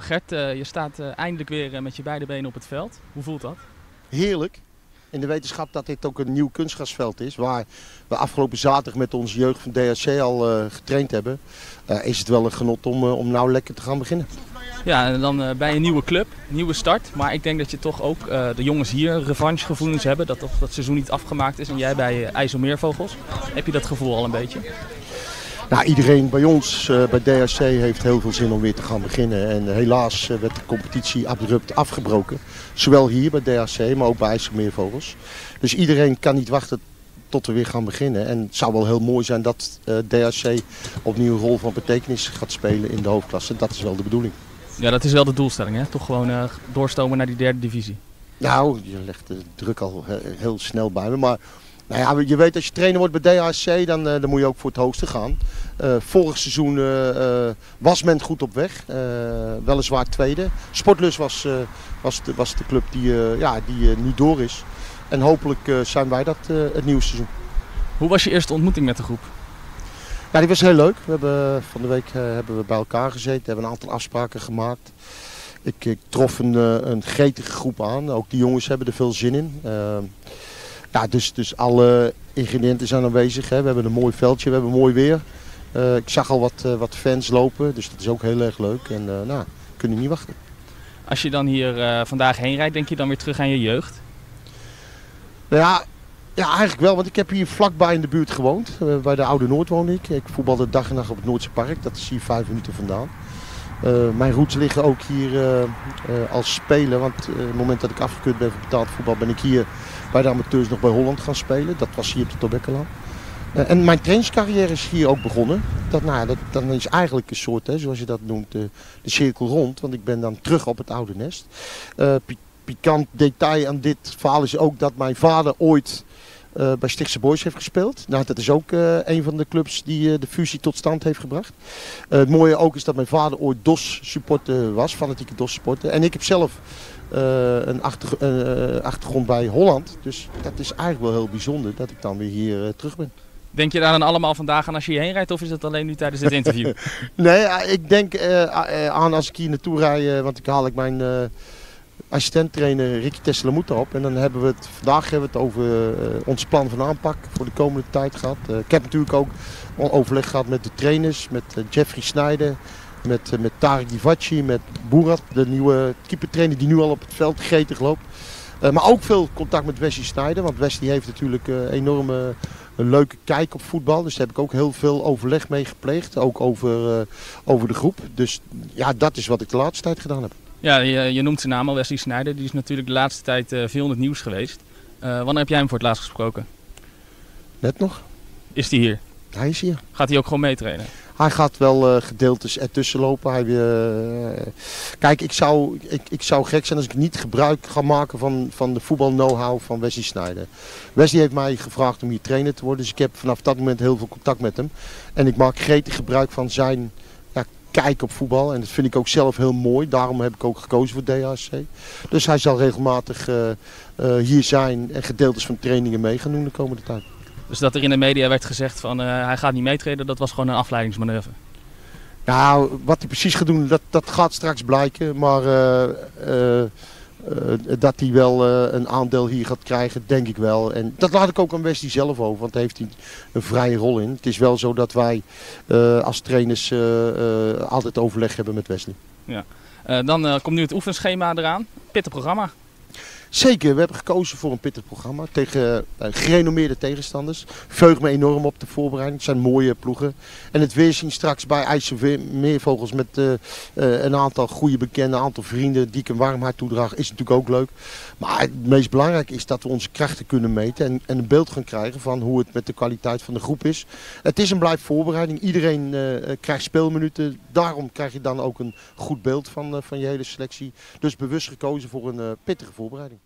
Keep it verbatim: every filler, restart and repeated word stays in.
Gert, uh, je staat uh, eindelijk weer uh, met je beide benen op het veld. Hoe voelt dat? Heerlijk. In de wetenschap dat dit ook een nieuw kunstgrasveld is, waar we afgelopen zaterdag met onze jeugd van D H S C al uh, getraind hebben, uh, is het wel een genot om, uh, om nou lekker te gaan beginnen. Ja, en dan uh, bij een nieuwe club, nieuwe start. Maar ik denk dat je toch ook uh, de jongens hier revanchegevoelens hebben, dat toch dat seizoen niet afgemaakt is. En jij bij uh, IJsselmeervogels, heb je dat gevoel al een beetje? Nou, iedereen bij ons, uh, bij D H S C, heeft heel veel zin om weer te gaan beginnen. En uh, helaas uh, werd de competitie abrupt afgebroken. Zowel hier bij D H S C, maar ook bij IJsselmeervogels. Dus iedereen kan niet wachten tot we weer gaan beginnen. En het zou wel heel mooi zijn dat uh, D H S C opnieuw een rol van betekenis gaat spelen in de hoofdklasse. Dat is wel de bedoeling. Ja, dat is wel de doelstelling, hè? Toch gewoon uh, doorstomen naar die derde divisie. Nou, je legt de druk al uh, heel snel bij me, maar... Nou ja, je weet, als je trainer wordt bij D H S C, dan, dan moet je ook voor het hoogste gaan. Uh, vorig seizoen uh, uh, was men goed op weg, uh, weliswaar tweede. Sportlust was, uh, was, de, was de club die, uh, ja, die uh, nu door is. En hopelijk uh, zijn wij dat uh, het nieuwe seizoen. Hoe was je eerste ontmoeting met de groep? Ja, die was heel leuk. We hebben, van de week uh, hebben we bij elkaar gezeten, hebben een aantal afspraken gemaakt. Ik, ik trof een, uh, een gretige groep aan, ook die jongens hebben er veel zin in. Uh, Ja, dus, dus alle ingrediënten zijn aanwezig. Hè. We hebben een mooi veldje, we hebben mooi weer. Uh, ik zag al wat, uh, wat fans lopen, dus dat is ook heel erg leuk. En uh, nou, kunnen niet wachten. Als je dan hier uh, vandaag heen rijdt, denk je dan weer terug aan je jeugd? Nou ja, ja, eigenlijk wel, want ik heb hier vlakbij in de buurt gewoond. Uh, bij de Oude Noord woon ik. Ik voetbalde dag en nacht op het Noordse Park, dat is hier vijf minuten vandaan. Uh, mijn roots liggen ook hier uh, uh, als speler, want uh, het moment dat ik afgekeurd ben voor betaald voetbal ben ik hier bij de amateurs nog bij Holland gaan spelen. Dat was hier op de Tobekkeland. Uh, en mijn trainingscarrière is hier ook begonnen. Dat, nou, dat, dat is eigenlijk een soort, hè, zoals je dat noemt, uh, de cirkel rond, want ik ben dan terug op het oude nest. Uh, pikant detail aan dit verhaal is ook dat mijn vader ooit Uh, bij Stichtse Boys heeft gespeeld. Nou, dat is ook uh, een van de clubs die uh, de fusie tot stand heeft gebracht. Uh, het mooie ook is dat mijn vader ooit D O S supporter was, fanatieke D O S supporter. En ik heb zelf uh, een achtergr uh, achtergrond bij Holland. Dus dat is eigenlijk wel heel bijzonder dat ik dan weer hier uh, terug ben. Denk je daar dan allemaal vandaag aan als je hierheen rijdt of is dat alleen nu tijdens dit interview? Nee, uh, ik denk uh, uh, aan als ik hier naartoe rijd, uh, want ik haal ik mijn... Uh, assistent-trainer Ricky Tessler moet erop. En dan hebben we het, vandaag hebben we het over uh, ons plan van aanpak voor de komende tijd gehad. Uh, ik heb natuurlijk ook overleg gehad met de trainers, met uh, Jeffrey Snijden, met, uh, met Tarek Divacci, met Boerat, de nieuwe keepertrainer die nu al op het veld gretig loopt. Uh, maar ook veel contact met Wesley Sneijder, want Wesley heeft natuurlijk uh, enorme... Een leuke kijk op voetbal, dus daar heb ik ook heel veel overleg mee gepleegd, ook over, uh, over de groep. Dus ja, dat is wat ik de laatste tijd gedaan heb. Ja, je, je noemt zijn naam al, Wesley Sneijder, die is natuurlijk de laatste tijd uh, veel in het nieuws geweest. Uh, wanneer heb jij hem voor het laatst gesproken? Net nog. Is hij hier? Hij is hier. Gaat hij ook gewoon meetrainen? Hij gaat wel uh, gedeeltes ertussen lopen. Hij, uh, kijk, ik zou, ik, ik zou gek zijn als ik niet gebruik ga maken van, van de voetbal know-how van Wesley Sneijder. Wesley heeft mij gevraagd om hier trainer te worden, dus ik heb vanaf dat moment heel veel contact met hem. En ik maak gretig gebruik van zijn ja, kijk op voetbal en dat vind ik ook zelf heel mooi. Daarom heb ik ook gekozen voor D H S C. Dus hij zal regelmatig uh, uh, hier zijn en gedeeltes van trainingen mee gaan doen de komende tijd. Dus dat er in de media werd gezegd van uh, hij gaat niet meetreden, dat was gewoon een afleidingsmanoeuvre. Nou, wat hij precies gaat doen, dat, dat gaat straks blijken. Maar uh, uh, uh, dat hij wel uh, een aandeel hier gaat krijgen, denk ik wel. En dat laat ik ook aan Wesley zelf over, want daar heeft hij een vrije rol in. Het is wel zo dat wij uh, als trainers uh, uh, altijd overleg hebben met Wesley. Ja. Uh, dan uh, komt nu het oefenschema eraan. Pittig programma. Zeker, we hebben gekozen voor een pittig programma tegen uh, gerenommeerde tegenstanders. Veug me enorm op de voorbereiding, het zijn mooie ploegen. En het weerzien straks bij IJsselmeervogels met uh, uh, een aantal goede bekenden, een aantal vrienden die ik een warm hart toedraag, is natuurlijk ook leuk. Maar het meest belangrijke is dat we onze krachten kunnen meten en, en een beeld gaan krijgen van hoe het met de kwaliteit van de groep is. Het is een blijf voorbereiding, iedereen uh, krijgt speelminuten, daarom krijg je dan ook een goed beeld van, uh, van je hele selectie. Dus bewust gekozen voor een uh, pittige voorbereiding.